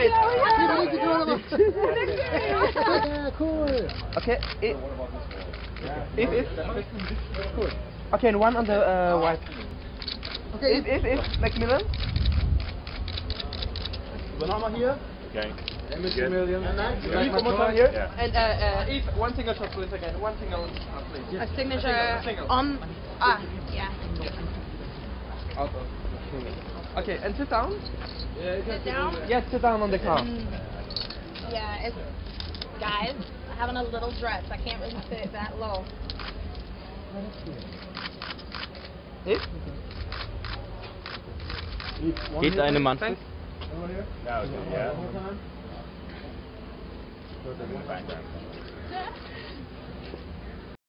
great. Yeah, cool. Okay. If cool. Okay, and one on the white. Okay. If Macmillan. Banana here. Okay. Million. Here. Yeah. And if one single shot, please again. One single shot, please. Yes. A signature on. Ah, yeah. Okay, and sit down. Yeah, sit down. Yes, sit down on the car. Yeah, it's guys having a little dress. I can't really sit that low. Geht eine Mann. Over here? No, yeah.